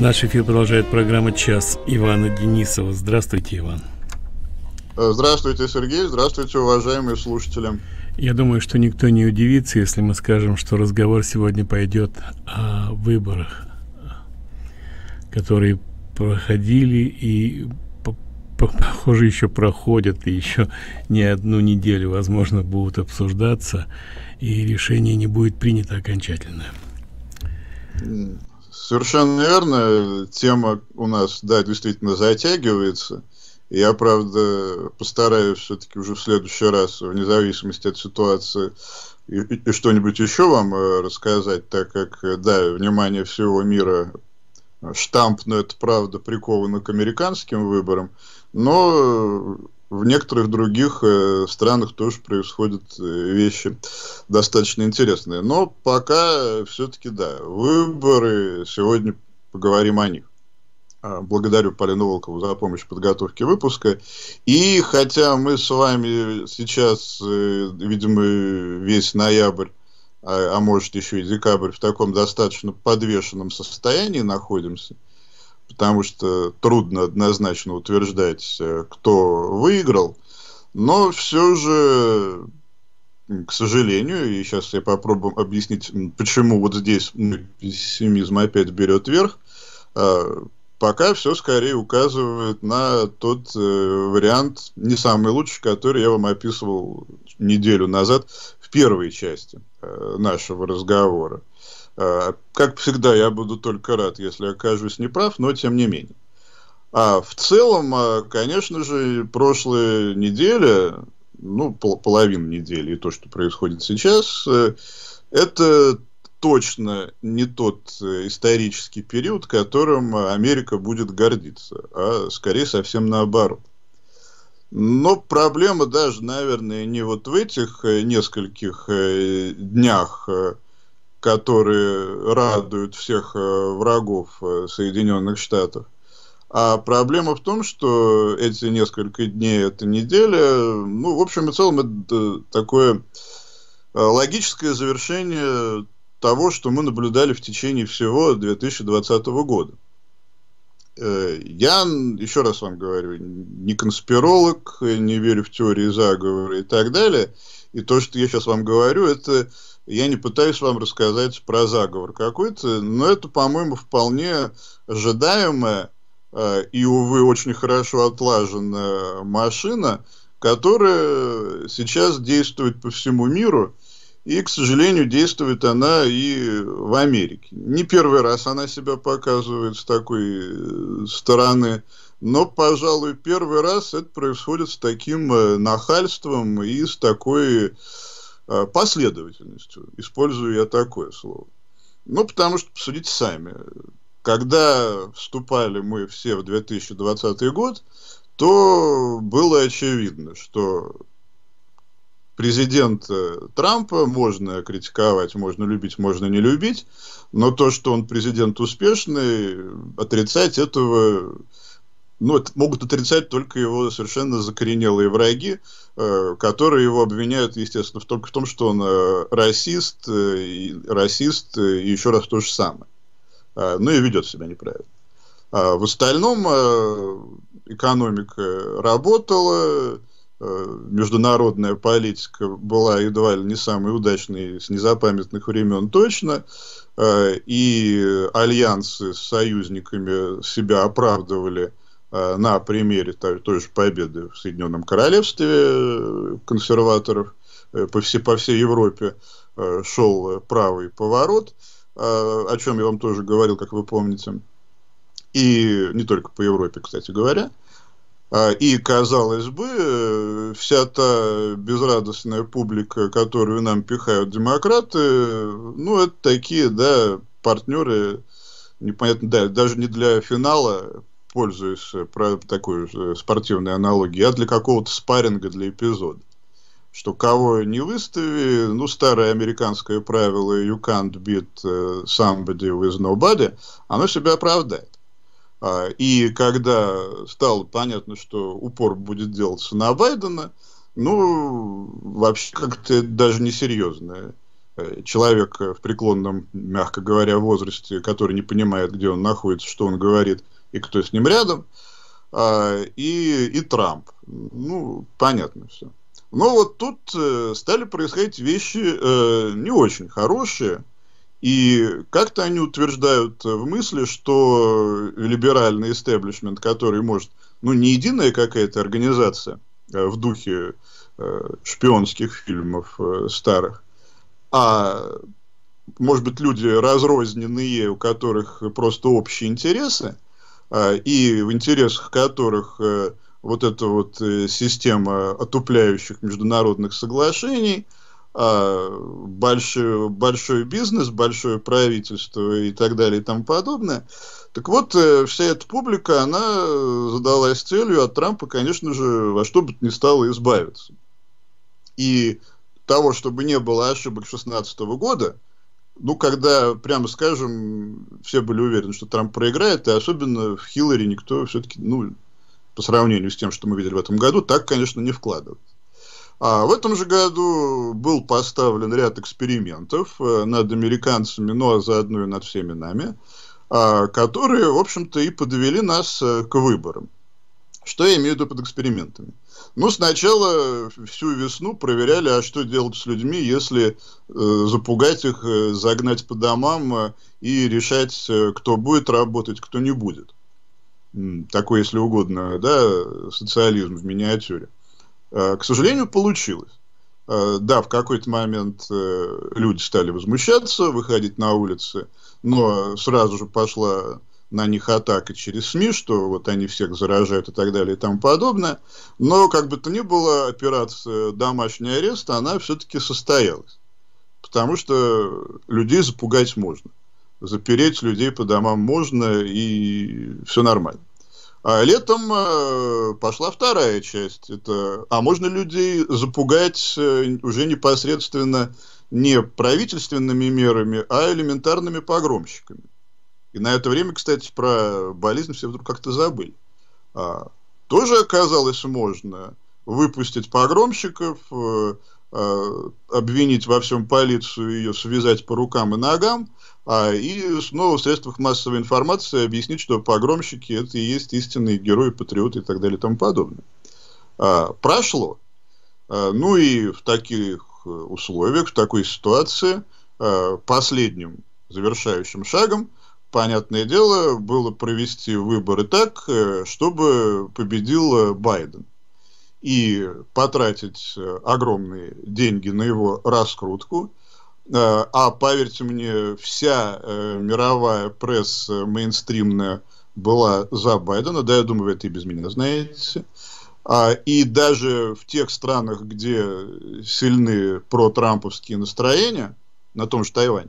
Наш эфир продолжает программа «Час Ивана Денисова». Здравствуйте, Иван. Здравствуйте, Сергей. Здравствуйте, уважаемые слушатели. Я думаю, что никто не удивится, если мы скажем, что разговор сегодня пойдет о выборах, которые проходили и, похоже, еще проходят, и еще не одну неделю, возможно, будут обсуждаться, и решение не будет принято окончательное. Совершенно верно. Тема у нас, да, действительно затягивается. Я, правда, постараюсь все-таки уже в следующий раз, вне зависимости от ситуации, и что-нибудь еще вам рассказать, так как, да, внимание всего мира штампно, это правда, приковано к американским выборам, но в некоторых других странах тоже происходят вещи достаточно интересные. Но пока все-таки, да, выборы, сегодня поговорим о них. Благодарю Полину Волкову за помощь в подготовке выпуска. И хотя мы с вами сейчас, видимо, весь ноябрь, а может еще и декабрь, в таком достаточно подвешенном состоянии находимся, потому что трудно однозначно утверждать, кто выиграл, но все же, к сожалению, и сейчас я попробую объяснить, почему вот здесь пессимизм опять берет верх, пока все скорее указывает на тот вариант, не самый лучший, который я вам описывал неделю назад в первой части нашего разговора. Как всегда, я буду только рад, если окажусь неправ, но тем не менее. А в целом, конечно же, прошлая неделя, ну, половина недели и то, что происходит сейчас, это точно не тот исторический период, которым Америка будет гордиться, а скорее совсем наоборот. Но проблема даже, наверное, не вот в этих нескольких днях, которые радуют всех врагов Соединенных Штатов, а проблема в том, что эти несколько дней, эта неделя, ну, в общем и целом, это такое логическое завершение того, что мы наблюдали в течение всего 2020 года. Я, еще раз вам говорю, не конспиролог, не верю в теории заговора и так далее. И то, что я сейчас вам говорю, это я не пытаюсь вам рассказать про заговор какой-то, но это, по-моему, вполне ожидаемая и, увы, очень хорошо отлаженная машина, которая сейчас действует по всему миру. И, к сожалению, действует она и в Америке. Не первый раз она себя показывает с такой стороны, но, пожалуй, первый раз это происходит с таким нахальством и с такой последовательностью. Использую я такое слово. Ну, потому что, посудите сами, когда вступали мы все в 2020 год, то было очевидно, что президента Трампа можно критиковать, можно любить, можно не любить, но то, что он президент успешный, отрицать этого, ну, это могут отрицать только его совершенно закоренелые враги, которые его обвиняют, естественно, только в том, что он расист, и еще раз то же самое. Ну и ведет себя неправильно. В остальном экономика работала, международная политика была едва ли не самой удачной с незапамятных времен точно, и альянсы с союзниками себя оправдывали на примере той же победы в Соединенном Королевстве консерваторов, по всей Европе шел правый поворот, о чем я вам тоже говорил, как вы помните, и не только по Европе, кстати говоря. И, казалось бы, вся та безрадостная публика, которую нам пихают демократы, ну, это такие, да, партнеры, непонятно, да, даже не для финала, пользуясь такой же спортивной аналогией, а для какого-то спарринга, для эпизода. Что кого не выстави, ну, старое американское правило «you can't beat somebody with nobody», оно себя оправдает. И когда стало понятно, что упор будет делаться на Байдена, ну, вообще как-то даже несерьезная человек в преклонном, мягко говоря, возрасте, который не понимает, где он находится, что он говорит и кто с ним рядом, и Трамп. Ну, понятно все. Но вот тут стали происходить вещи не очень хорошие. И как-то они утверждают в мысли, что либеральный истеблишмент, который может, ну, не единая какая-то организация в духе шпионских фильмов старых, а, может быть, люди разрозненные, у которых просто общие интересы, и в интересах которых вот эта вот система отупляющих международных соглашений, большой бизнес, большое правительство и так далее и тому подобное. Так вот, вся эта публика, она задалась целью от Трампа, конечно же, во что бы то ни стало избавиться. И того, чтобы не было ошибок 2016 года, ну, когда, прямо скажем, все были уверены, что Трамп проиграет, и особенно в Хиллари никто все-таки, ну, по сравнению с тем, что мы видели в этом году, так, конечно, не вкладывает. А в этом же году был поставлен ряд экспериментов над американцами, ну а заодно и над всеми нами, которые, в общем-то, и подвели нас к выборам. Что я имею в виду под экспериментами? Ну, сначала всю весну проверяли, а что делать с людьми, если запугать их, загнать по домам и решать, кто будет работать, кто не будет. Такой, если угодно, да, социализм в миниатюре. К сожалению, получилось. Да, в какой-то момент люди стали возмущаться, выходить на улицы, но сразу же пошла на них атака через СМИ, что вот они всех заражают и так далее и тому подобное. Но, как бы то ни было, операция «Домашний арест», она все-таки состоялась. Потому что людей запугать можно. Запереть людей по домам можно, и все нормально. А летом пошла вторая часть. Это, а можно людей запугать уже непосредственно не правительственными мерами, а элементарными погромщиками. И на это время, кстати, про болезнь все вдруг как-то забыли. Тоже оказалось можно выпустить погромщиков, обвинить во всем полицию, ее связать по рукам и ногам, и снова в средствах массовой информации объяснить, что погромщики — это и есть истинные герои, патриоты и так далее и тому подобное. Прошло. Ну и в таких условиях, в такой ситуации последним завершающим шагом, понятное дело, было провести выборы так, чтобы победил Байден. И потратить огромные деньги на его раскрутку. А поверьте мне, вся мировая пресса мейнстримная была за Байдена. Да, я думаю, вы это и без меня знаете. И даже в тех странах, где сильны протрамповские настроения, на том же Тайване,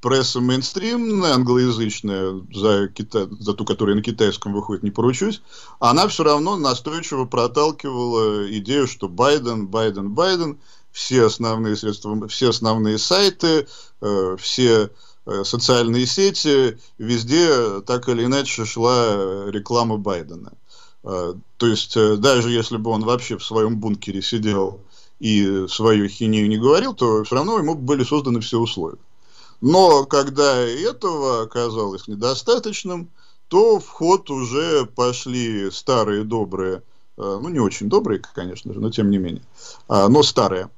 пресса мейнстримная, англоязычная, за ту, которая на китайском выходит, не поручусь, она все равно настойчиво проталкивала идею, что Байден, Байден, Байден, все основные средства, все основные сайты, все социальные сети, везде так или иначе шла реклама Байдена. То есть, даже если бы он вообще в своем бункере сидел и свою хинею не говорил, то все равно ему были созданы все условия. Но когда этого оказалось недостаточным, то в ход уже пошли старые добрые, ну не очень добрые, конечно же, но тем не менее, но старые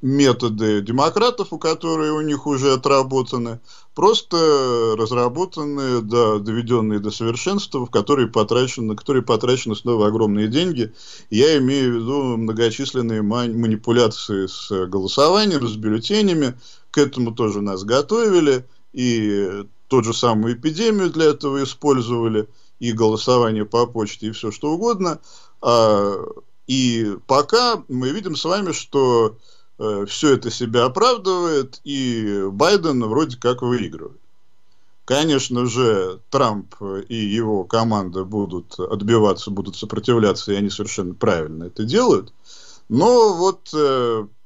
методы демократов, которые у них уже отработаны, просто разработаны, да, доведенные до совершенства, в которые потрачены снова огромные деньги. Я имею в виду многочисленные манипуляции с голосованием, с бюллетенями. К этому тоже нас готовили, и тот же самую эпидемию для этого использовали, и голосование по почте, и все что угодно. И пока мы видим с вами, что все это себя оправдывает, и Байден вроде как выигрывает. Конечно же, Трамп и его команда будут отбиваться, будут сопротивляться, и они совершенно правильно это делают. Но вот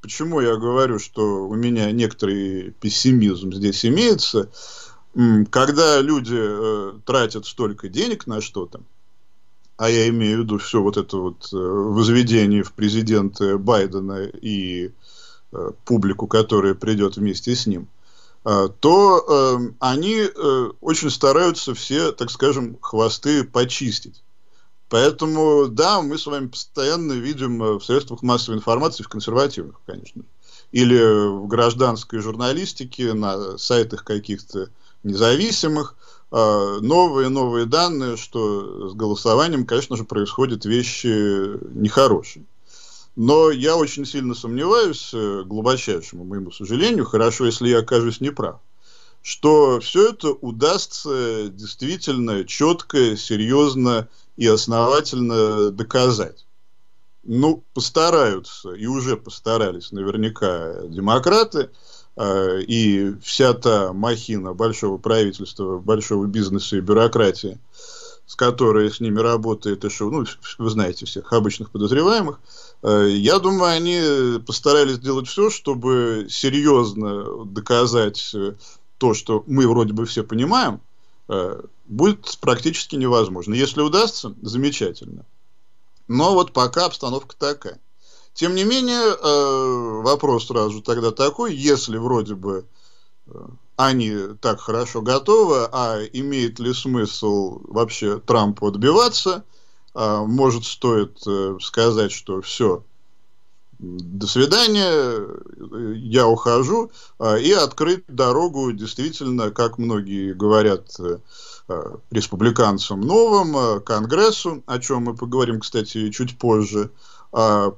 почему я говорю, что у меня некоторый пессимизм здесь имеется. Когда люди тратят столько денег на что-то, а я имею в виду все вот это вот возведение в президенты Байдена и публику, которая придет вместе с ним, то они очень стараются все, так скажем, хвосты почистить. Поэтому, да, мы с вами постоянно видим в средствах массовой информации, в консервативных, конечно, или в гражданской журналистике, на сайтах каких-то независимых, новые данные, что с голосованием, конечно же, происходят вещи нехорошие. Но я очень сильно сомневаюсь, глубочайшему моему сожалению, хорошо, если я окажусь неправ, что все это удастся действительно четко, серьезно и основательно доказать. Ну, постараются, и уже постарались наверняка демократы, и вся та махина большого правительства, большого бизнеса и бюрократии, с которой с ними работает, и что, ну, вы знаете всех обычных подозреваемых, я думаю, они постарались сделать все, чтобы серьезно доказать то, что мы вроде бы все понимаем, будет практически невозможно. Если удастся, замечательно. Но вот пока обстановка такая. Тем не менее, вопрос сразу тогда такой, если вроде бы они так хорошо готовы, а имеет ли смысл вообще Трампу отбиваться? Может, стоит сказать, что все, до свидания, я ухожу, и открыть дорогу действительно, как многие говорят, республиканцам новым, Конгрессу, о чем мы поговорим, кстати, чуть позже.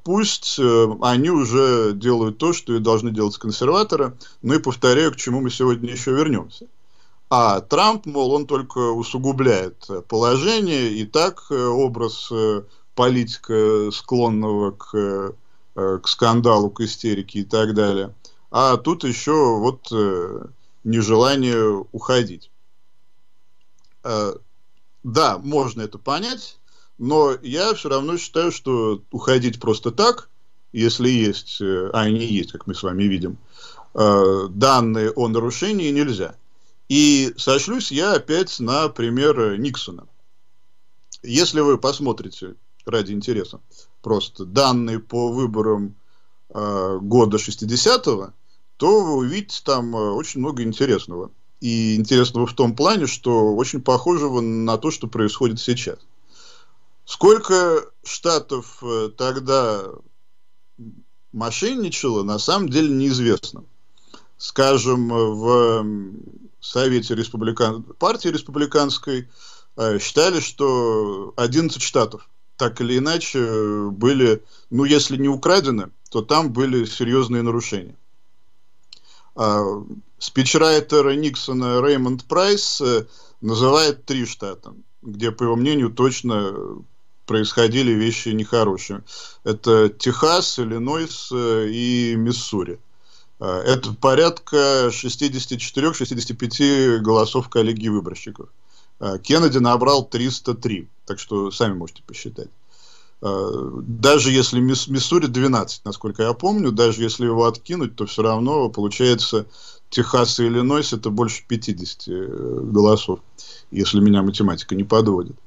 Пусть они уже делают то, что и должны делать консерваторы, ну и повторяю, к чему мы сегодня еще вернемся. А Трамп, мол, он только усугубляет положение, и так образ политика, склонного к скандалу, к истерике и так далее. А тут еще вот нежелание уходить. Да, можно это понять, но я все равно считаю, что уходить просто так, если есть, а они есть, как мы с вами видим, данные о нарушении нельзя. И сошлюсь я опять на пример Никсона. Если вы посмотрите, ради интереса, просто данные по выборам года 60-го, то вы увидите там очень много интересного. И интересного в том плане, что очень похожего на то, что происходит сейчас. Сколько штатов тогда мошенничало, на самом деле неизвестно. Скажем, в Совете партии республиканской считали, что 11 штатов так или иначе были, ну, если не украдены, то там были серьезные нарушения. Спичрайтер Никсона Реймонд Прайс называет 3 штата, где, по его мнению, точно происходили вещи нехорошие. Это Техас, Иллинойс и Миссури. Это порядка 64-65 голосов коллегии выборщиков. Кеннеди набрал 303, так что сами можете посчитать. Даже если Миссури 12, насколько я помню, даже если его откинуть, то все равно получается Техас и Иллинойс это больше 50 голосов, если меня математика не подводит.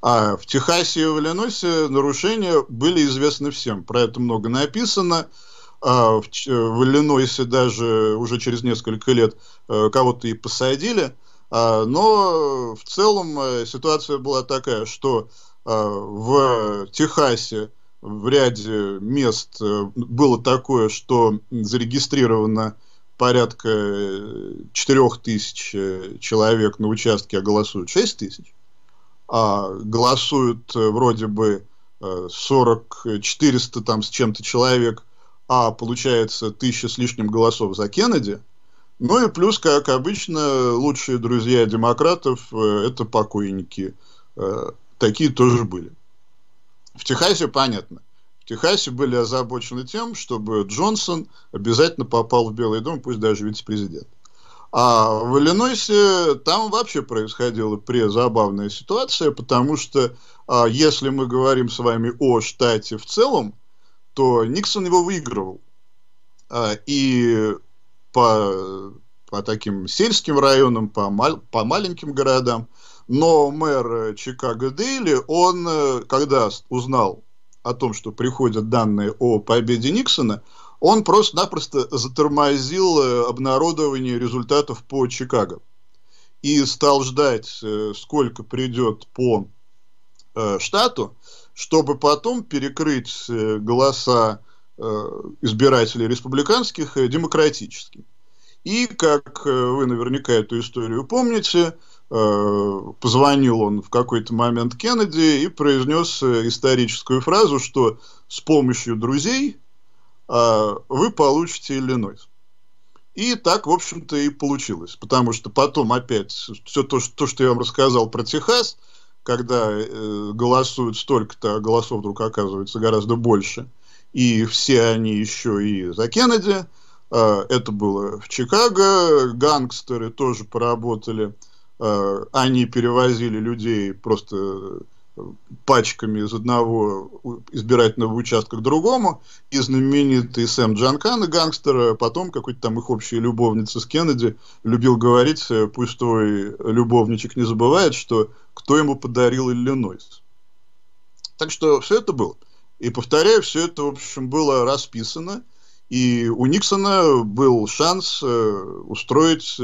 А в Техасе и в Иллинойсе нарушения были известны всем, про это много написано. В Иллинойсе даже уже через несколько лет кого-то и посадили. Но в целом ситуация была такая, что в Техасе в ряде мест было такое, что зарегистрировано порядка 4000 человек на участке, а голосуют 6000. А голосуют вроде бы 400 там с чем-то человек, а получается 1000 с лишним голосов за Кеннеди. Ну и плюс, как обычно, лучшие друзья демократов – это покойники. Такие тоже были. В Техасе понятно. В Техасе были озабочены тем, чтобы Джонсон обязательно попал в Белый дом, пусть даже вице-президент. А в Иллинойсе там вообще происходила презабавная ситуация, потому что, если мы говорим с вами о штате в целом, то Никсон его выигрывал. И по таким сельским районам, по маленьким городам. Но мэр Чикаго Дейли, он, когда узнал о том, что приходят данные о победе Никсона, Он просто-напросто затормозил обнародование результатов по Чикаго и стал ждать, сколько придет по штату, чтобы потом перекрыть голоса избирателей республиканских демократическими. И, как вы наверняка эту историю помните, позвонил он в какой-то момент Кеннеди и произнес историческую фразу, что с помощью друзей вы получите Иллинойс. И так, в общем-то, и получилось. Потому что потом опять все то, что я вам рассказал про Техас, когда голосуют столько-то, голосов вдруг оказывается гораздо больше, и все они еще и за Кеннеди. Это было в Чикаго. Гангстеры тоже поработали. Они перевозили людей просто пачками из одного избирательного участка к другому. И знаменитый Сэм Джанкан, гангстер, потом какой-то там их общая любовница с Кеннеди, любил говорить, пусть твой любовничек не забывает, что кто ему подарил Иллинойс. Так что все это было. И, повторяю, все это, в общем, было расписано. И у Никсона был шанс устроить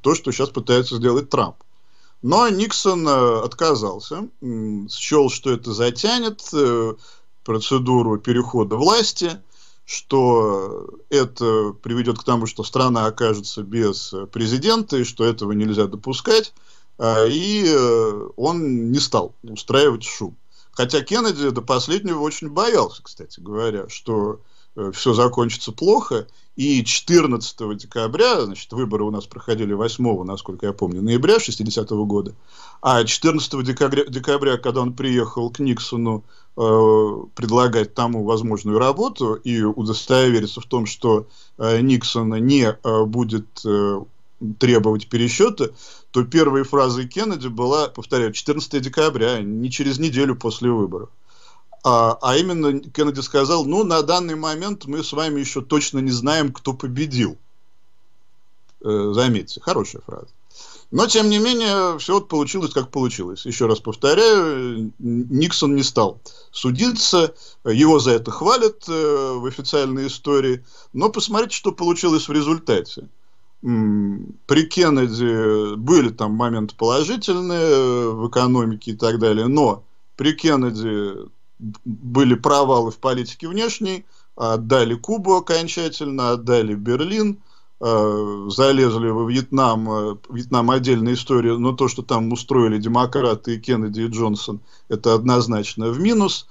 то, что сейчас пытается сделать Трамп. Но Никсон отказался, счел, что это затянет процедуру перехода власти, что это приведет к тому, что страна окажется без президента, и что этого нельзя допускать. И он не стал устраивать шум. Хотя Кеннеди до последнего очень боялся, кстати говоря, что все закончится плохо, и 14 декабря, значит, выборы у нас проходили 8, насколько я помню, ноября 60-го года, а 14 декабря, когда он приехал к Никсону предлагать тому возможную работу и удостовериться в том, что Никсон не будет требовать пересчета, то первой фразой Кеннеди была, повторяю, 14 декабря, не через неделю после выборов. А именно Кеннеди сказал, ну, на данный момент мы с вами еще точно не знаем, кто победил. Заметьте, хорошая фраза. Но, тем не менее, все вот получилось, как получилось. Еще раз повторяю, Никсон не стал судиться, его за это хвалят в официальной истории. Но посмотрите, что получилось в результате. При Кеннеди были там моменты положительные в экономике и так далее, но при Кеннеди были провалы в политике внешней, отдали Кубу окончательно, отдали Берлин, залезли во Вьетнам. Вьетнам отдельная история, но то, что там устроили демократы и Кеннеди, и Джонсон, это однозначно в минус.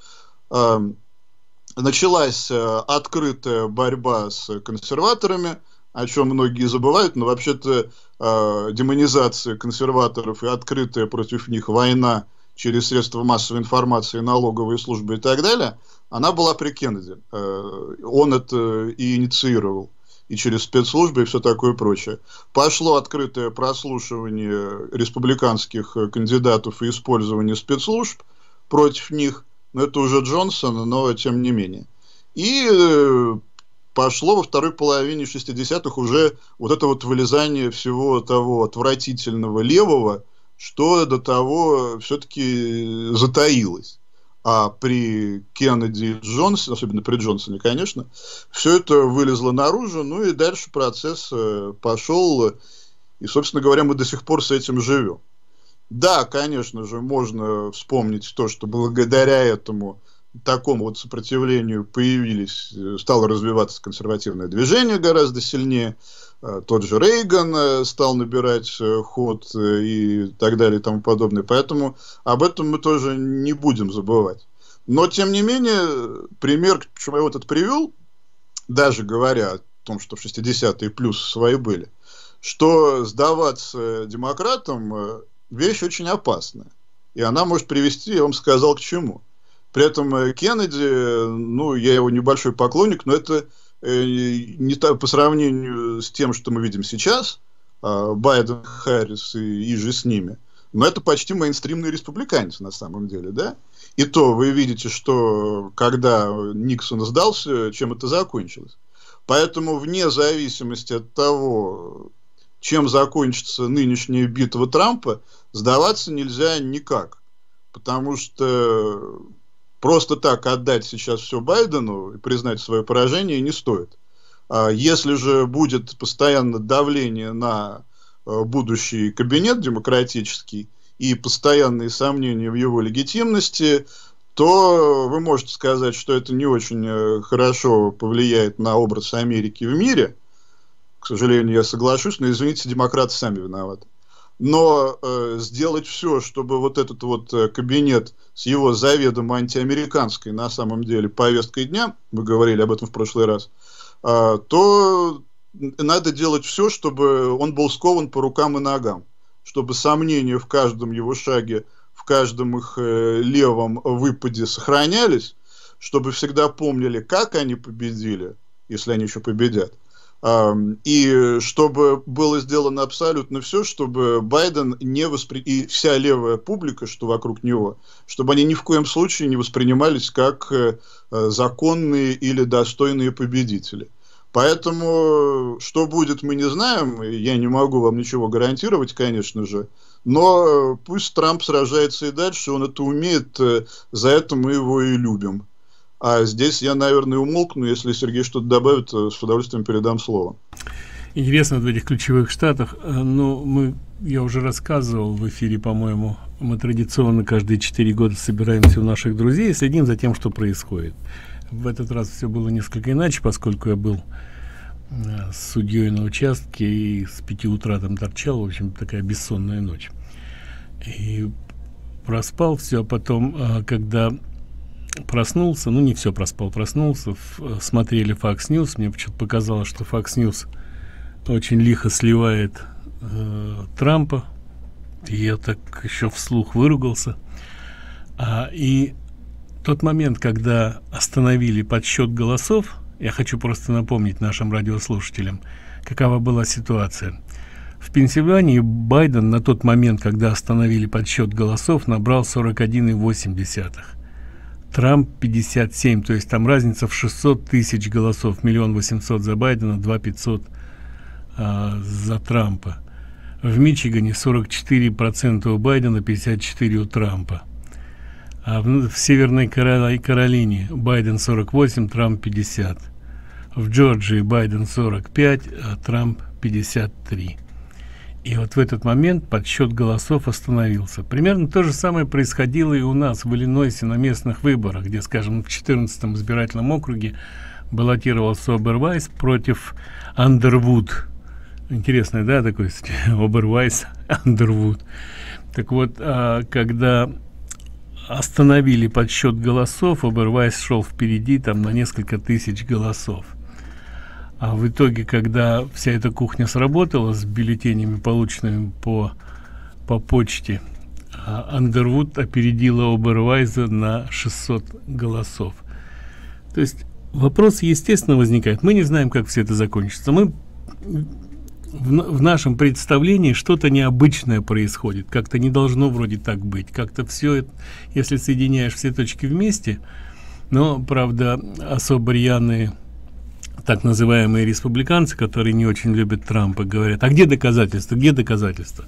Началась открытая борьба с консерваторами, о чем многие забывают, но вообще-то демонизация консерваторов и открытая против них война через средства массовой информации, налоговые службы и так далее, она была при Кеннеди. Он это и инициировал. И через спецслужбы, и все такое прочее. Пошло открытое прослушивание республиканских кандидатов и использование спецслужб против них. Но это уже Джонсон, но тем не менее. И пошло во второй половине 60-х уже вот это вот вылезание всего того отвратительного левого, что до того все-таки затаилось. А при Кеннеди и Джонсоне, особенно при Джонсоне, конечно, все это вылезло наружу, ну и дальше процесс пошел, и, собственно говоря, мы до сих пор с этим живем. Да, конечно же, можно вспомнить то, что благодаря этому такому вот сопротивлению стало развиваться консервативное движение гораздо сильнее. Тот же Рейган стал набирать ход и так далее и тому подобное. Поэтому об этом мы тоже не будем забывать. Но, тем не менее, пример, почему я вот это привел, даже говоря о том, что в 60-е плюс свои были, что сдаваться демократам вещь очень опасная. И она может привести, я вам сказал, к чему. При этом Кеннеди, ну, я его небольшой поклонник, но это не так, по сравнению с тем, что мы видим сейчас, Байден, Харрис и же с ними, но это почти мейнстримные республиканцы на самом деле, да? И то вы видите, что когда Никсон сдался, чем это закончилось. Поэтому вне зависимости от того, чем закончится нынешняя битва Трампа, сдаваться нельзя никак, потому что просто так отдать сейчас все Байдену и признать свое поражение не стоит. Если же будет постоянно давление на будущий кабинет демократический и постоянные сомнения в его легитимности, то вы можете сказать, что это не очень хорошо повлияет на образ Америки в мире. К сожалению, я соглашусь, но, извините, демократы сами виноваты. Но сделать все, чтобы вот этот вот кабинет с его заведомо антиамериканской, на самом деле, повесткой дня, мы говорили об этом в прошлый раз, то надо делать все, чтобы он был скован по рукам и ногам, чтобы сомнения в каждом его шаге, в каждом их левом выпаде сохранялись, чтобы всегда помнили, как они победили, если они еще победят. И чтобы было сделано абсолютно все, чтобы Байден не и вся левая публика, что вокруг него, чтобы они ни в коем случае не воспринимались как законные или достойные победители. Поэтому, что будет, мы не знаем, я не могу вам ничего гарантировать, конечно же, но пусть Трамп сражается и дальше, он это умеет, за это мы его и любим. А здесь я, наверное, умолкну. Если Сергей что-то добавит, с удовольствием передам слово. Интересно в этих ключевых штатах. Ну, я уже рассказывал в эфире, по-моему, мы традиционно каждые 4 года собираемся у наших друзей и следим за тем, что происходит. В этот раз все было несколько иначе, поскольку я был с судьей на участке и с 5 утра там торчал. В общем, такая бессонная ночь. И проспал все, а потом, когда... проснулся, ну не все проспал, проснулся, смотрели Fox News, мне почему-то показалось, что Fox News очень лихо сливает Трампа, и я так еще вслух выругался, и тот момент, когда остановили подсчет голосов, я хочу просто напомнить нашим радиослушателям, какова была ситуация. В Пенсильвании Байден на тот момент, когда остановили подсчет голосов, набрал 41,8%. Трамп 57, то есть там разница в 600 тысяч голосов, 1 800 000 за Байдена, 2 500 за Трампа. В Мичигане 44% у Байдена, 54% у Трампа. А в Северной Каролине Байден 48, Трамп 50. В Джорджии Байден 45, а Трамп 53. И вот в этот момент подсчет голосов остановился. Примерно то же самое происходило и у нас в Иллинойсе на местных выборах, где, скажем, в 14-м избирательном округе баллотировался Обервайс против Андервуд. Интересный, да, такой Обервайс, Андервуд. Так вот, когда остановили подсчет голосов, Обервайс шел впереди там на несколько тысяч голосов. А в итоге, когда вся эта кухня сработала с бюллетенями, полученными по почте, Андервуд опередила Обервайза на 600 голосов. То есть вопрос, естественно, возникает. Мы не знаем, как все это закончится. Мы в нашем представлении что-то необычное происходит. Как-то не должно вроде так быть. Как-то все это, если соединяешь все точки вместе, но, правда, особо рьяные... так называемые республиканцы, которые не очень любят Трампа, говорят: а где доказательства, где доказательства?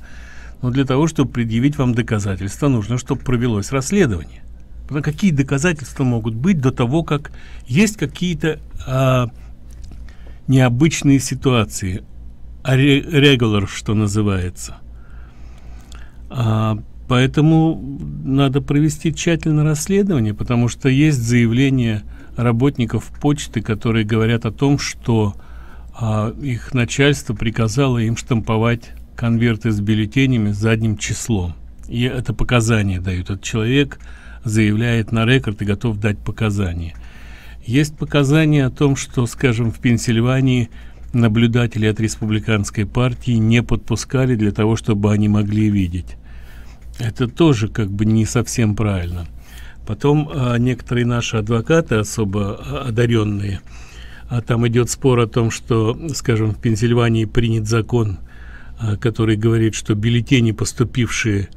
Но для того, чтобы предъявить вам доказательства, нужно, чтобы провелось расследование. Потому какие доказательства могут быть до того, как есть какие-то необычные ситуации, regular, что называется. Поэтому надо провести тщательное расследование, потому что есть заявление работников почты, которые говорят о том, что их начальство приказало им штамповать конверты с бюллетенями задним числом. И это показания дают. Этот человек заявляет на рекорд и готов дать показания. Есть показания о том, что, скажем, в Пенсильвании наблюдатели от республиканской партии не подпускали для того, чтобы они могли видеть. Это тоже как бы не совсем правильно. Потом некоторые наши адвокаты, особо одаренные, там идет спор о том, что, скажем, в Пенсильвании принят закон, который говорит, что бюллетени, поступившие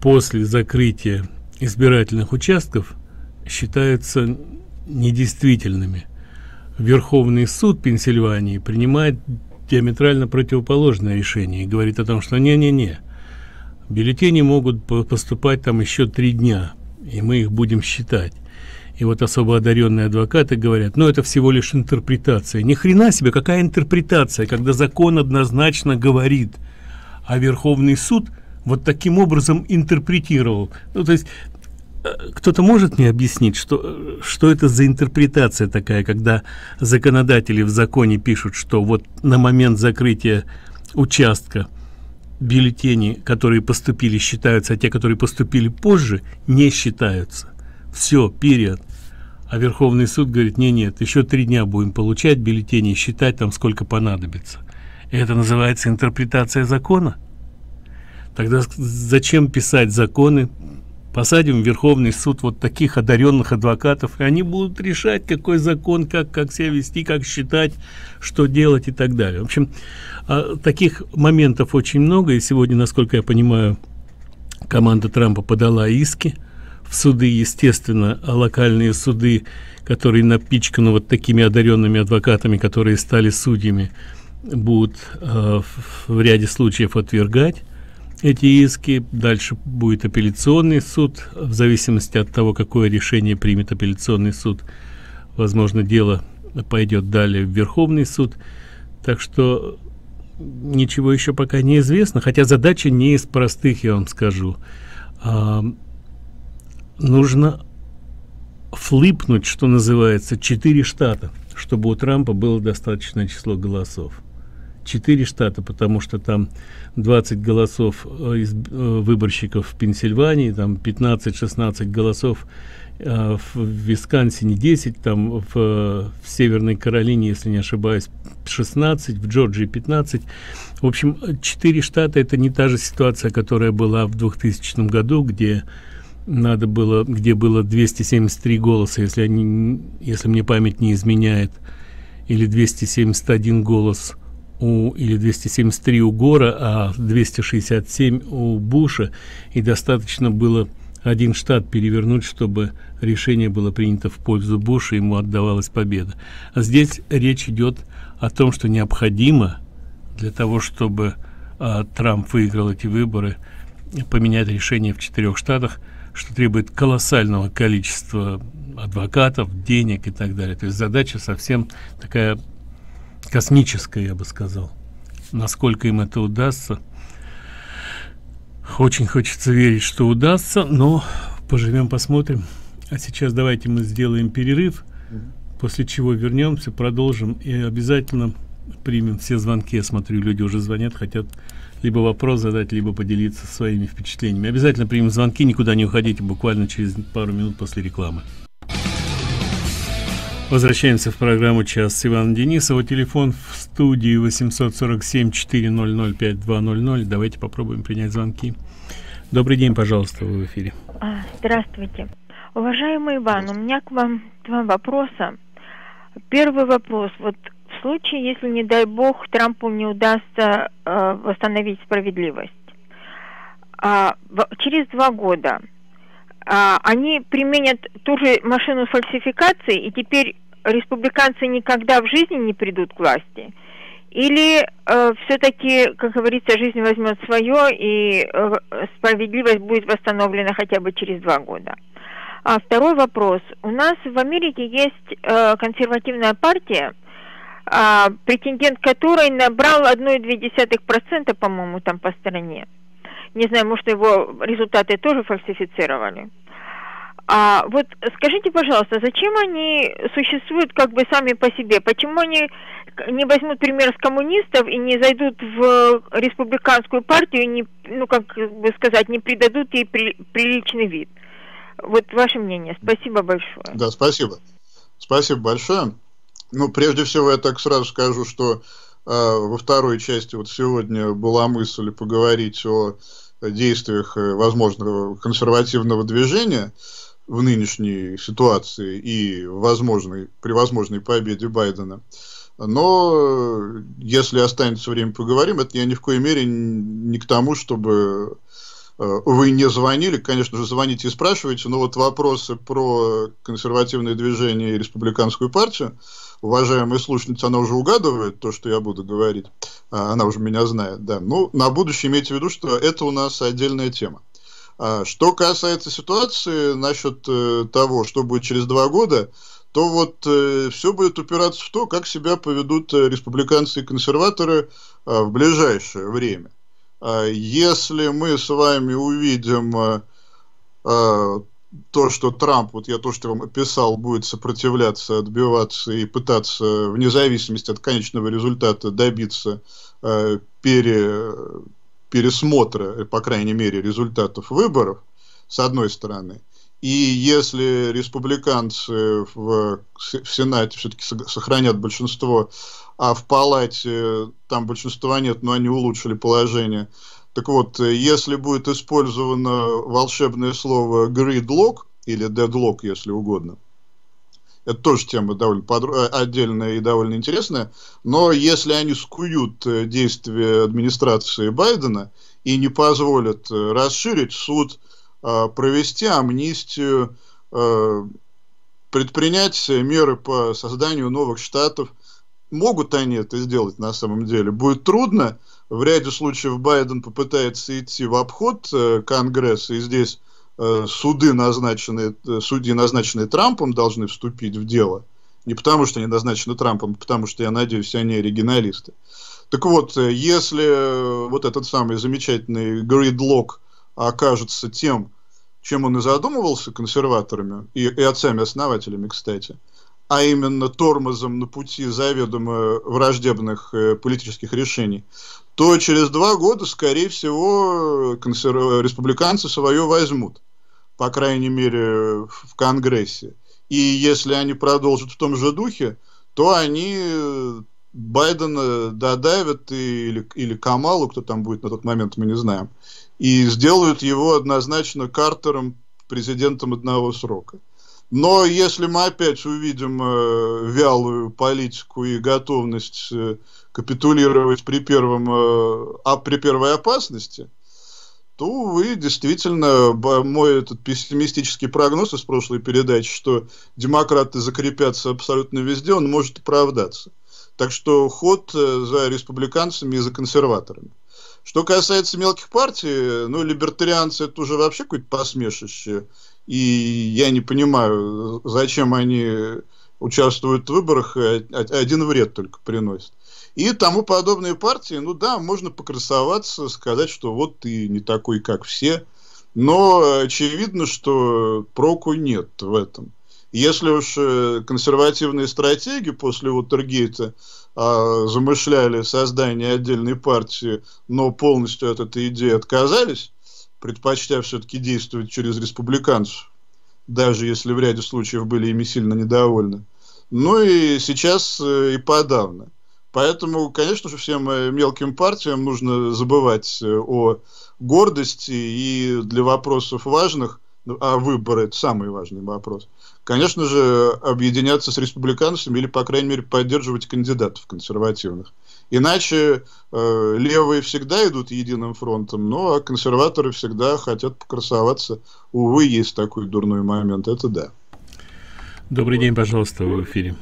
после закрытия избирательных участков, считаются недействительными. Верховный суд Пенсильвании принимает диаметрально противоположное решение и говорит о том, что не-не-не, бюллетени могут поступать там еще 3 дня, и мы их будем считать. И вот особо одаренные адвокаты говорят, ну это всего лишь интерпретация. Ни хрена себе, какая интерпретация, когда закон однозначно говорит, а Верховный суд вот таким образом интерпретировал. Ну то есть кто-то может мне объяснить, что это за интерпретация такая, когда законодатели в законе пишут, что вот на момент закрытия участка бюллетени, которые поступили, считаются, а те, которые поступили позже, не считаются. Все, период. А Верховный суд говорит, нет, еще 3 дня будем получать бюллетени и считать там, сколько понадобится. Это называется интерпретация закона? Тогда зачем писать законы? Посадим в Верховный суд вот таких одаренных адвокатов, и они будут решать, какой закон, как себя вести, как считать, что делать и так далее. В общем, таких моментов очень много, и сегодня, насколько я понимаю, команда Трампа подала иски в суды, естественно, локальные суды, которые напичканы вот такими одаренными адвокатами, которые стали судьями, будут в ряде случаев отвергать эти иски. Дальше будет апелляционный суд, в зависимости от того, какое решение примет апелляционный суд, возможно, дело пойдет далее в Верховный суд. Так что ничего еще пока не известно, хотя задача не из простых, я вам скажу. Нужно флипнуть, что называется, 4 штата, чтобы у Трампа было достаточное число голосов. 4 штата, потому что там 20 голосов из выборщиков в Пенсильвании, там 15-16 голосов в Висконсине, 10, там в Северной Каролине, если не ошибаюсь, 16, в Джорджии 15. В общем, 4 штата — это не та же ситуация, которая была в 2000 году, где было 273 голоса, если мне память не изменяет, или 271 голос или 273 у Гора, а 267 у Буша, и достаточно было 1 штат перевернуть, чтобы решение было принято в пользу Буша, ему отдавалась победа. А здесь речь идет о том, что необходимо для того, чтобы Трамп выиграл эти выборы, поменять решение в 4 штатах, что требует колоссального количества адвокатов, денег и так далее. То есть задача совсем такая космическое, я бы сказал. Насколько им это удастся, очень хочется верить, что удастся, но поживем, посмотрим. А сейчас давайте мы сделаем перерыв, после чего вернемся, продолжим и обязательно примем все звонки. Я смотрю, люди уже звонят, хотят либо вопрос задать, либо поделиться своими впечатлениями. Обязательно примем звонки, никуда не уходите, буквально через пару минут после рекламы. Возвращаемся в программу «Час Ивана Денисова». Телефон в студии 847-400-5200. Давайте попробуем принять звонки. Добрый день, пожалуйста, вы в эфире. Здравствуйте. Уважаемый Иван, у меня к вам 2 вопроса. Первый вопрос. Вот в случае, если, не дай бог, Трампу не удастся восстановить справедливость, через 2 года... они применят ту же машину фальсификации, и теперь республиканцы никогда в жизни не придут к власти? Или все-таки, как говорится, жизнь возьмет свое, и справедливость будет восстановлена хотя бы через 2 года? А второй вопрос. У нас в Америке есть консервативная партия, претендент которой набрал 1,2%, по-моему, там по стране. Не знаю, может, его результаты тоже фальсифицировали. Вот скажите, пожалуйста, зачем они существуют как бы сами по себе? Почему они не возьмут пример с коммунистов и не зайдут в республиканскую партию, и не, ну, как бы сказать, не придадут ей приличный вид? Вот ваше мнение. Спасибо большое. Да, спасибо. Спасибо большое. Ну, прежде всего, я так сразу скажу, что во второй части вот сегодня была мысль поговорить о действиях возможного консервативного движения в нынешней ситуации и при возможной победе Байдена. Но если останется время, поговорим. Это я ни в коей мере не к тому, чтобы вы не звонили. Конечно же, звоните и спрашивайте. Но вот вопросы про консервативное движение и республиканскую партию, уважаемая слушательница, она уже угадывает то, что я буду говорить. Она уже меня знает, да. Ну, на будущее имейте в виду, что это у нас отдельная тема. Что касается ситуации насчет того, что будет через 2 года, то вот все будет упираться в то, как себя поведут республиканцы и консерваторы в ближайшее время. Если мы с вами увидим то, что Трамп, вот я то, что вам описал, будет сопротивляться, отбиваться и пытаться, вне зависимости от конечного результата, добиться пересмотра, по крайней мере, результатов выборов, с одной стороны. И если республиканцы в Сенате все-таки сохранят большинство, а в Палате там большинства нет, но они улучшили положение. Так вот, если будет использовано волшебное слово gridlock или deadlock, если угодно, это тоже тема довольно отдельная и довольно интересная, но если они скуют действия администрации Байдена и не позволят расширить суд, провести амнистию, предпринять меры по созданию новых штатов. Могут они это сделать на самом деле? Будет трудно. В ряде случаев Байден попытается идти в обход Конгресса, и здесь судьи, назначенные Трампом, должны вступить в дело. Не потому, что они назначены Трампом, а потому, что, я надеюсь, они оригиналисты. Так вот, если вот этот самый замечательный гридлок окажется тем, чем он и задумывался консерваторами и отцами-основателями, кстати, а именно тормозом на пути заведомо враждебных политических решений, то через 2 года, скорее всего, республиканцы свое возьмут, по крайней мере, в Конгрессе. И если они продолжат в том же духе, то они Байдена додавят или Камалу, кто там будет на тот момент, мы не знаем, и сделают его однозначно Картером, президентом одного срока. Но если мы опять увидим вялую политику и готовность капитулировать при первой опасности, то, увы, действительно, мой этот пессимистический прогноз из прошлой передачи, что демократы закрепятся абсолютно везде, он может оправдаться. Так что ход за республиканцами и за консерваторами. Что касается мелких партий, ну, либертарианцы – это уже вообще какое-то посмешище. И я не понимаю, зачем они участвуют в выборах, один вред только приносят. И тому подобные партии, ну да, можно покрасоваться, сказать, что вот ты не такой, как все. Но очевидно, что проку нет в этом. Если уж консервативные стратеги после Уотергейта замышляли создание отдельной партии, но полностью от этой идеи отказались, предпочтя все-таки действовать через республиканцев, даже если в ряде случаев были ими сильно недовольны. Ну и сейчас и подавно. Поэтому, конечно же, всем мелким партиям нужно забывать о гордости, и для вопросов важных, а выборы – это самый важный вопрос, конечно же, объединяться с республиканцами или, по крайней мере, поддерживать кандидатов консервативных. Иначе левые всегда идут единым фронтом, ну, а консерваторы всегда хотят покрасоваться. Увы, есть такой дурной момент, это да. Добрый день, пожалуйста, вы в эфире.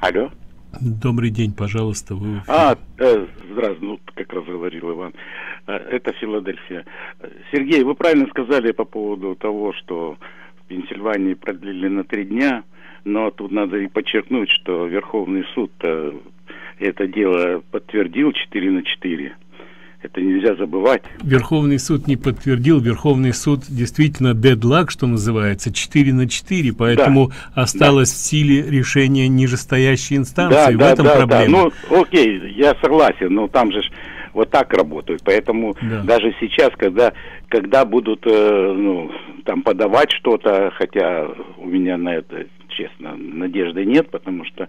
Алло. Добрый день, пожалуйста, вы в эфире. Здравствуйте, ну, как раз говорил Иван. Это Филадельфия. Сергей, вы правильно сказали по поводу того, что в Пенсильвании продлили на 3 дня, но тут надо и подчеркнуть, что Верховный суд это дело подтвердил 4-4. Это нельзя забывать. Верховный суд не подтвердил. Верховный суд действительно дедлаг, что называется, 4-4. Поэтому да, осталось в силе решение нижестоящей инстанции. Да, в этом проблема. Да. Ну, окей, я согласен, но там же вот так работают. Поэтому даже сейчас, когда будут там подавать что-то, хотя у меня на это, честно, надежды нет, потому что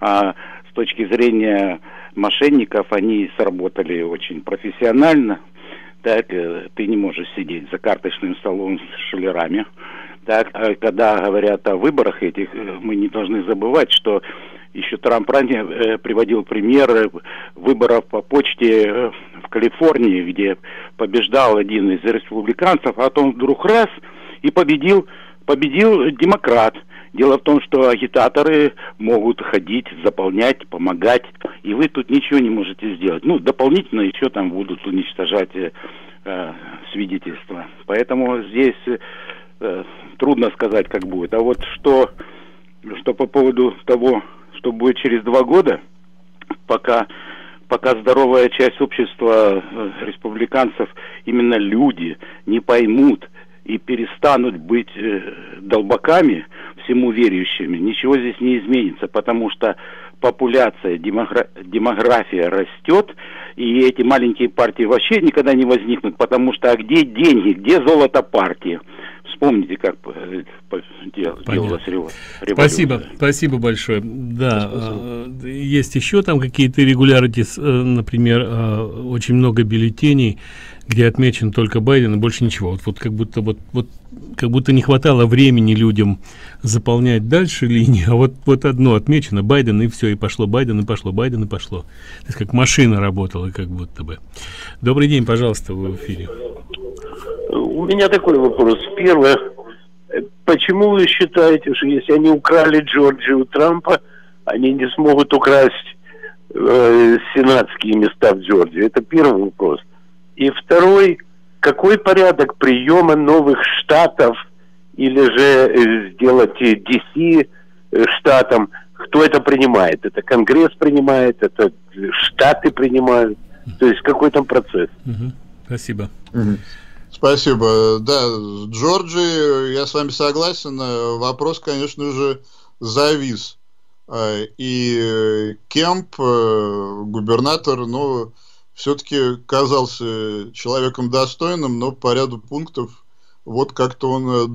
с точки зрения мошенников они сработали очень профессионально. Так, ты не можешь сидеть за карточным столом с шулерами. Так, а когда говорят о выборах этих, мы не должны забывать, что еще Трамп ранее приводил пример выборов по почте в Калифорнии, где побеждал один из республиканцев, а потом вдруг раз и победил демократ. Дело в том, что агитаторы могут ходить, заполнять, помогать, и вы тут ничего не можете сделать. Ну, дополнительно еще там будут уничтожать свидетельства. Поэтому здесь трудно сказать, как будет. А вот что по поводу того, что будет через 2 года, пока здоровая часть общества республиканцев, именно люди, не поймут и перестанут быть долбаками, всему верующими, ничего здесь не изменится, потому что популяция, демография растет, и эти маленькие партии вообще никогда не возникнут, потому что а где деньги, где золото партии? Вспомните, как делалась революция. Спасибо большое. Да, спасибо. Есть еще там какие-то регуляритис, например, очень много бюллетеней, где отмечен только Байден и больше ничего. Вот как будто как будто не хватало времени людям заполнять дальше линии, а вот одно отмечено — Байден, и все, и пошло Байден, и пошло Байден, и пошло. То есть как машина работала, как будто бы. Добрый день, пожалуйста, вы в эфире. У меня такой вопрос. Первое, почему вы считаете, что если они украли Джорджию Трампа, они не смогут украсть сенатские места в Джорджии? Это первый вопрос. И второй, какой порядок приема новых штатов, или же сделать DC штатом? Кто это принимает? Это Конгресс принимает, это штаты принимают? То есть какой там процесс? Спасибо. Спасибо. Да, Джорджи, я с вами согласен. Вопрос, конечно же, завис. И Кемп, губернатор, ну, все-таки казался человеком достойным, но по ряду пунктов вот как-то он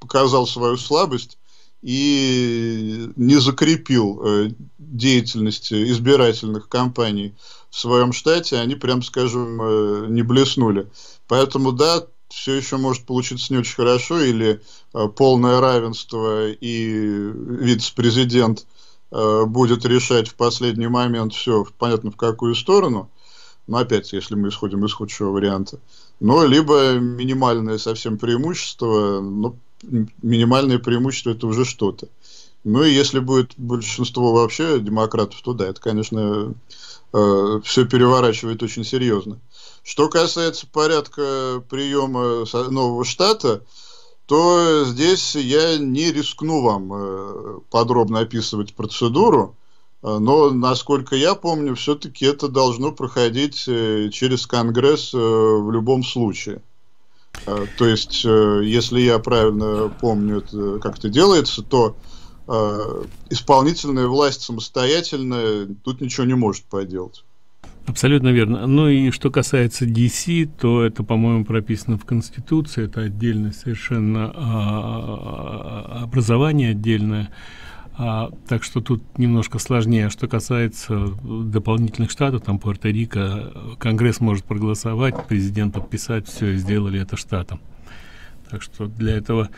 показал свою слабость и не закрепил деятельность избирательных кампаний в своем штате. Они, прям скажем, не блеснули. Поэтому, да, все еще может получиться не очень хорошо, или полное равенство, и вице-президент будет решать в последний момент все, понятно, в какую сторону, но опять, если мы исходим из худшего варианта, но либо минимальное совсем преимущество, но минимальное преимущество — это уже что-то. Ну и если будет большинство вообще демократов, то да, это, конечно, все переворачивает очень серьезно. Что касается порядка приема нового штата, то здесь я не рискну вам подробно описывать процедуру, но, насколько я помню, все-таки это должно проходить через Конгресс в любом случае. То есть, если я правильно помню, как это делается, то исполнительная власть самостоятельно тут ничего не может поделать. Абсолютно верно. Ну и что касается DC, то это, по-моему, прописано в Конституции, это отдельное совершенно образование отдельное, так что тут немножко сложнее. Что касается дополнительных штатов, там Пуэрто-Рико, Конгресс может проголосовать, президент подписать, все, и сделали это штатом. Так что для этого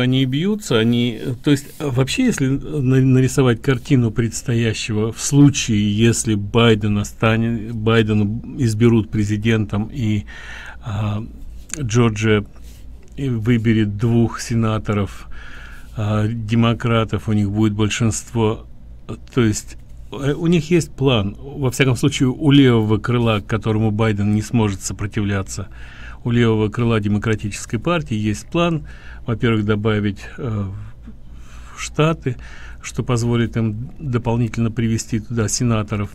они и бьются. То есть вообще, если нарисовать картину предстоящего, в случае, если Байдена изберут президентом, и Джорджия выберет 2 сенаторов демократов, у них будет большинство. То есть у них есть план, во всяком случае у левого крыла, к которому Байден не сможет сопротивляться. У левого крыла демократической партии есть план, во-первых, добавить в штаты, что позволит им дополнительно привести туда сенаторов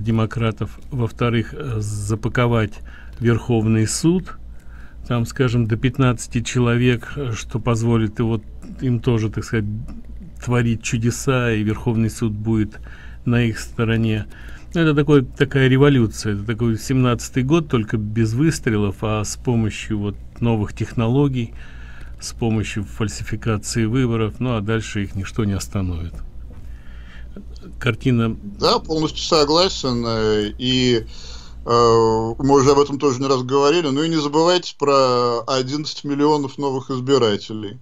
демократов, во-вторых, запаковать Верховный суд, там, скажем, до 15 человек, что позволит им тоже, так сказать, творить чудеса, и Верховный суд будет на их стороне. Это такая революция, это такой 17-й год, только без выстрелов, а с помощью новых технологий, с помощью фальсификации выборов, ну а дальше их ничто не остановит. Картина... Да, полностью согласен, и мы уже об этом тоже не раз говорили, ну и не забывайте про 11 миллионов новых избирателей.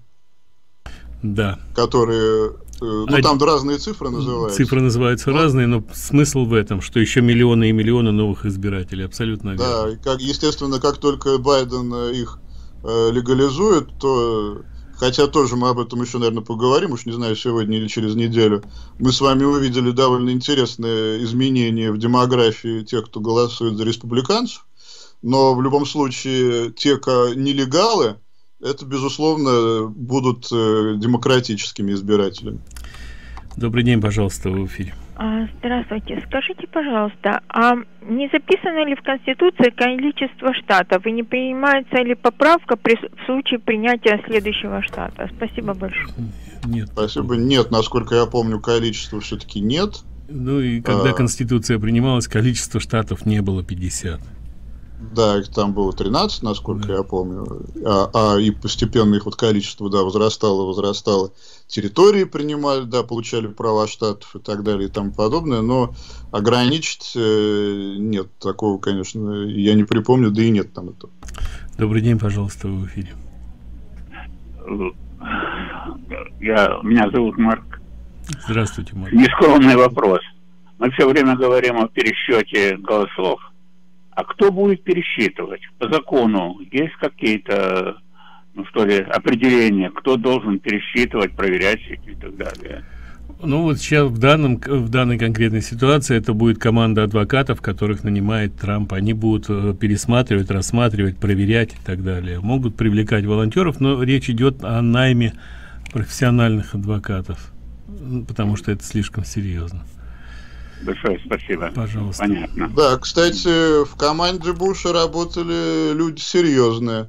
Да. Которые... Ну, там разные цифры называются. Цифры называются разные, но смысл в этом, что еще миллионы и миллионы новых избирателей, абсолютно верно. Да, и естественно, как только Байден их легализует, то, хотя тоже мы об этом еще, наверное, поговорим, уж не знаю, сегодня или через неделю, мы с вами увидели довольно интересные изменения в демографии тех, кто голосует за республиканцев. но в любом случае те нелегалы, это, безусловно, будут демократическими избирателями. Добрый день, пожалуйста, в эфире. Здравствуйте. Скажите, пожалуйста, а не записано ли в Конституции количество штатов и не принимается ли поправка в случае принятия следующего штата? Спасибо большое. Нет. Спасибо. Нет, насколько я помню, количества все-таки нет. Ну и когда Конституция принималась, количество штатов не было 50. Да, их там было 13, насколько я помню, и постепенно их количество, да, возрастало, территории принимали, да, получали права штатов и так далее и тому подобное, но ограничить нет, такого, конечно, я не припомню, да и нет там этого. Добрый день, пожалуйста, в эфире. Меня зовут Марк. Здравствуйте, Марк. Нескромный вопрос. Мы все время говорим о пересчете голосов. А кто будет пересчитывать? По закону есть какие-то, ну что ли, определения, кто должен пересчитывать, проверять и так далее? Ну вот сейчас в данной конкретной ситуации это будет команда адвокатов, которых нанимает Трамп. Они будут пересматривать, рассматривать, проверять и так далее. Могут привлекать волонтеров, но речь идет о найме профессиональных адвокатов, потому что это слишком серьезно. Большое спасибо. Пожалуйста. Понятно. Да, кстати, в команде Буша работали люди серьезные.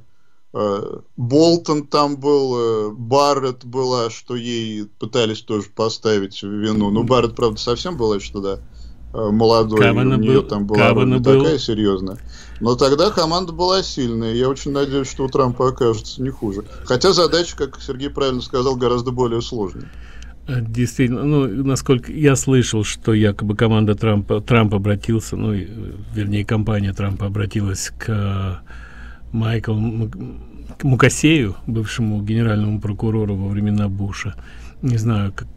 Болтон там был, Барретт была, что ей пытались тоже поставить вину. Ну, Барретт, правда, совсем была, что да, молодой, у нее там была не такая серьезная. Но тогда команда была сильная. Я очень надеюсь, что у Трампа окажется не хуже. Хотя задача, как Сергей правильно сказал, гораздо более сложная. Действительно, ну, насколько я слышал, что якобы команда Трамп обратился, ну, вернее, компания Трампа обратилась к Майклу Мукасею, бывшему генеральному прокурору во времена Буша. Не знаю, как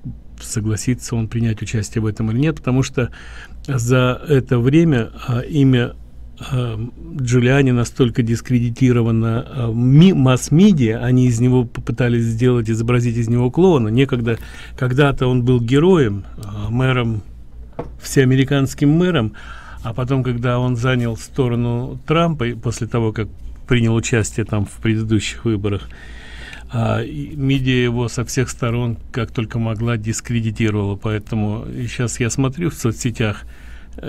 согласится он принять участие в этом или нет, потому что за это время имя Джулиани настолько дискредитировано масс-медиа, они из него попытались сделать, изобразить из него клоуна. Некогда, когда-то он был героем, мэром, всеамериканским мэром, а потом, когда он занял сторону Трампа, и после того, как принял участие там в предыдущих выборах, медиа его со всех сторон, как только могла, дискредитировала. Поэтому сейчас я смотрю в соцсетях,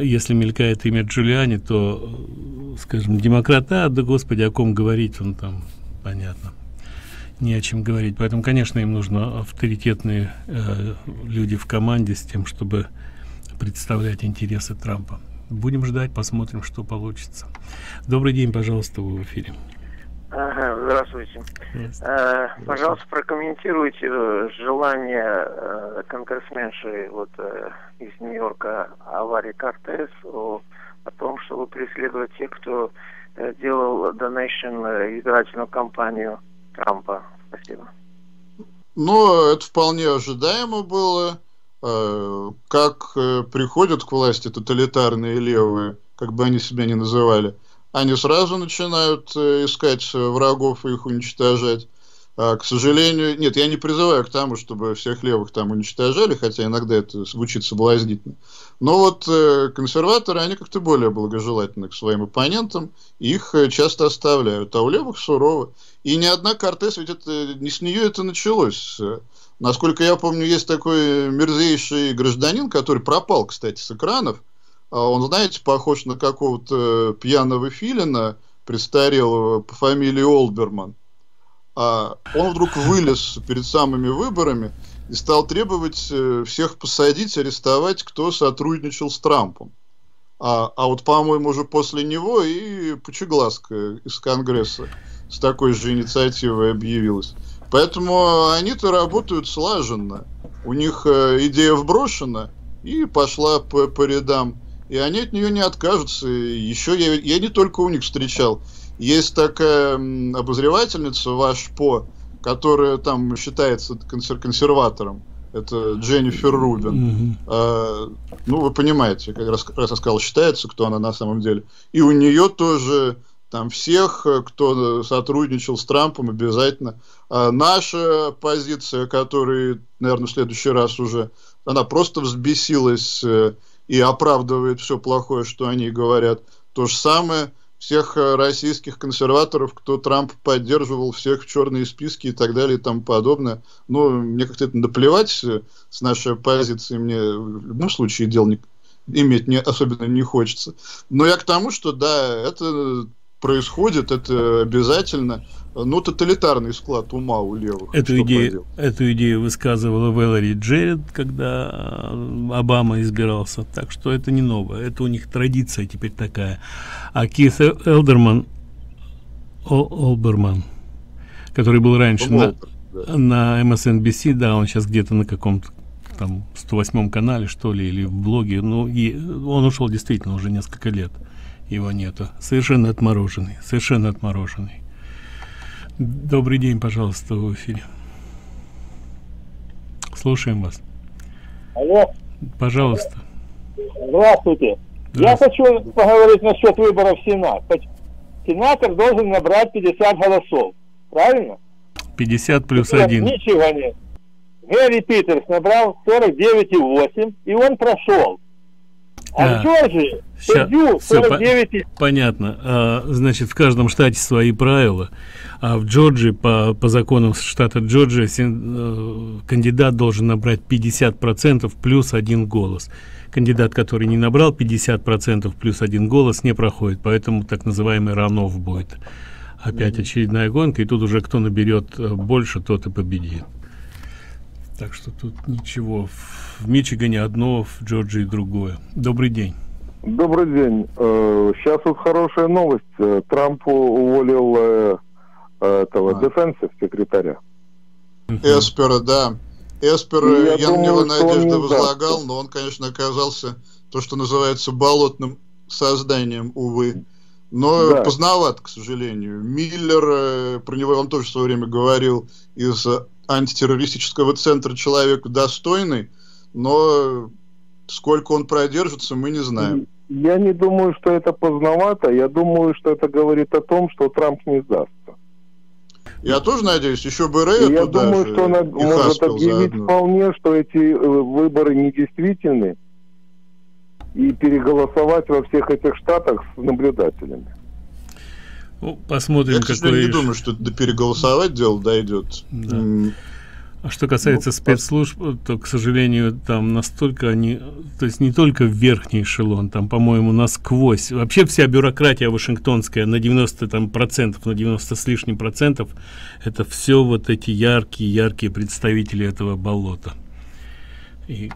если мелькает имя Джулиани, то, скажем, демократа, да господи, о ком говорить, он там, понятно, не о чем говорить. Поэтому, конечно, им нужно авторитетные люди в команде с тем, чтобы представлять интересы Трампа. Будем ждать, посмотрим, что получится. Добрый день, пожалуйста, вы в эфире. Ага, здравствуйте. Пожалуйста, прокомментируйте желание конгрессменши из Нью-Йорка Авари Кортес о том, чтобы преследовать тех, кто делал донейшн избирательную кампанию Трампа. Спасибо. Ну, это вполне ожидаемо было. Как приходят к власти тоталитарные левые, как бы они себя ни называли, они сразу начинают искать врагов и их уничтожать. К сожалению, нет, я не призываю к тому, чтобы всех левых там уничтожали, хотя иногда это звучит соблазнительно. Но вот консерваторы, они как-то более благожелательны к своим оппонентам, их часто оставляют, а у левых сурово. И ни одна Кортес, ведь это, не с нее это началось. Насколько я помню, есть такой мерзейший гражданин, который пропал, кстати, с экранов. Он, знаете, похож на какого-то пьяного филина, престарелого, по фамилии Олберман. Он вдруг вылез перед самыми выборами и стал требовать всех посадить, арестовать, кто сотрудничал с Трампом. А вот, по-моему, уже после него и Пучеглазка из Конгресса с такой же инициативой объявилась. Поэтому они-то работают слаженно. У них идея вброшена и пошла по рядам. И они от нее не откажутся. Еще я не только у них встречал. Есть такая обозревательница Вашпо, которая там считается консерватором. Это Дженнифер Рубин. Ну, вы понимаете, как раз я сказал, считается, кто она на самом деле. И у нее тоже там всех, кто сотрудничал с Трампом, обязательно. Наша позиция, которая, наверное, в следующий раз уже, она просто взбесилась и оправдывает все плохое, что они говорят. То же самое всех российских консерваторов, кто Трамп поддерживал, всех в черные списки и так далее и тому подобное. Но мне как-то это наплевать с нашей позиции, мне в любом случае дел иметь особенно не хочется. Но я к тому, что да, это происходит, это обязательно, но тоталитарный склад ума у левых. Эту идею высказывала Валери Джаред, когда Обама избирался, так что это не новое, это у них традиция теперь такая. А Кит Элдерман, Олберман, который был раньше на MSNBC, да, он сейчас где-то на каком-то там 108-м канале, что ли, или в блоге, ну, и он ушел действительно уже несколько лет. Его нету. Совершенно отмороженный. Совершенно отмороженный. Добрый день, пожалуйста, в эфире. Слушаем вас. Алло. Пожалуйста. Здравствуйте. Я хочу поговорить насчет выборов в Сенат. Сенатор должен набрать 50 голосов. Правильно? 50 плюс 1. Ничего нет. Гэри Питерс набрал 49,8, и он прошел. А Джорджи, Пью, 49. Понятно. Значит, в каждом штате свои правила. А в Джорджии, по законам штата Джорджия, кандидат должен набрать 50% плюс один голос. Кандидат, который не набрал 50% плюс один голос, не проходит. Поэтому так называемый ранов будет. Опять очередная гонка. И тут уже кто наберет больше, тот и победит. Так что тут ничего. В Мичигане одно, в Джорджии другое. Добрый день. Добрый день. Сейчас вот хорошая новость. Трамп уволил этого дефенсив-секретаря. Эспера, да. Эспер, я на него надежды возлагал, но он, конечно, оказался то, что называется, болотным созданием, увы. Но поздновато, к сожалению. Миллер, про него он тоже в свое время говорил, из антитеррористического центра, человек достойный, но сколько он продержится, мы не знаем. Я не думаю, что это поздновато. Я думаю, что это говорит о том, что Трамп не сдастся. Я тоже надеюсь, еще бы Рэя туда. Я думаю, что он может объявить вполне, что эти выборы недействительны, и переголосовать во всех этих штатах с наблюдателями. Ну, посмотрим, как. Я не думаю, что до переголосовать дело дойдет. Да. А что касается спецслужб, то, к сожалению, там настолько они... То есть не только верхний эшелон, там, по-моему, насквозь. Вообще вся бюрократия вашингтонская на 90%, на 90 с лишним процентов, это все вот эти яркие представители этого болота. И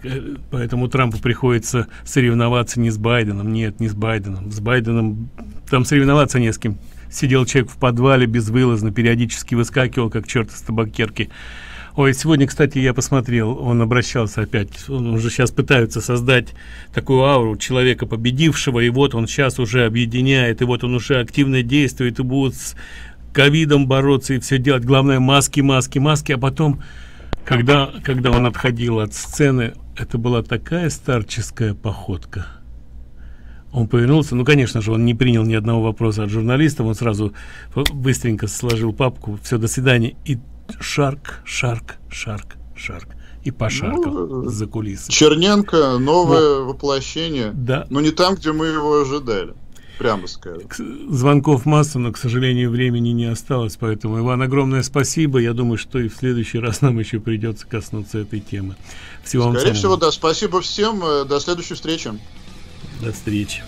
поэтому Трампу приходится соревноваться не с Байденом. Нет, не с Байденом. С Байденом там соревноваться не с кем. Сидел человек в подвале безвылазно, периодически выскакивал, как черт из табакерки. Ой, сегодня, кстати, я посмотрел, он обращался опять. Он уже сейчас пытаются создать такую ауру человека победившего, и вот он сейчас уже объединяет, и вот он уже активно действует, и будут с ковидом бороться, и все делать. Главное, маски. А потом, когда он отходил от сцены, это была такая старческая походка. Он повернулся, ну, конечно же, он не принял ни одного вопроса от журналистов, он сразу быстренько сложил папку, все, до свидания, и шарк, и пошаркал за кулисами. Черненко, новое воплощение, но не там, где мы его ожидали, прямо скажем. Звонков масса, но, к сожалению, времени не осталось, поэтому, Иван, огромное спасибо, я думаю, что и в следующий раз нам еще придется коснуться этой темы. Всего вам самого. Скорее всего, да, спасибо всем, до следующей встречи. До встречи.